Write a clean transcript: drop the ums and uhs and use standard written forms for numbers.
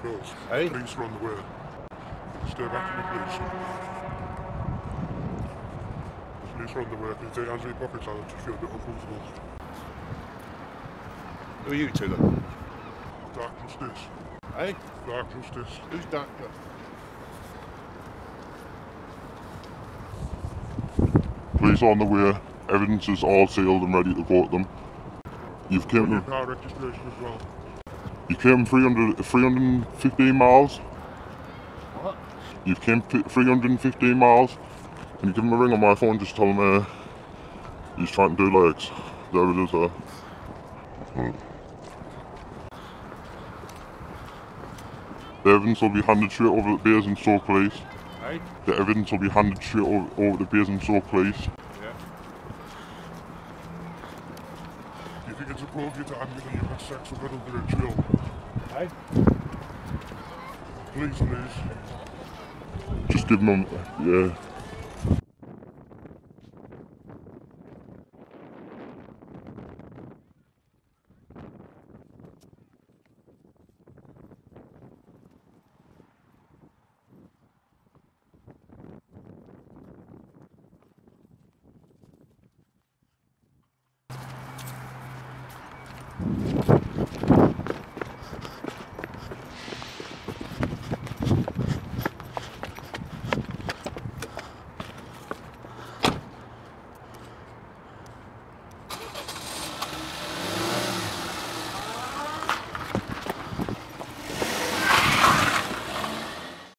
controls. Hey. Police are on the way. Stay back from the police. Police are on the way. Their hands in their pockets. I just feel a bit uncomfortable. Who are you two then? Dark Justice. Hey? Dark Justice. Who's Dark Justice? Police are on the way. Evidence is all sealed and ready to go at them. You've came with car registration as well. You came 315 miles. What? You've came 315 miles. Can you give him a ring on my phone? Just tell him he's trying to do legs. There it is there. The evidence will be handed straight over the beers and so please. Right? The evidence will be handed straight over the beers and so please. If it's appropriate to ambulance, you've had sex with another in jail. Aye? Please. Just give them, yeah.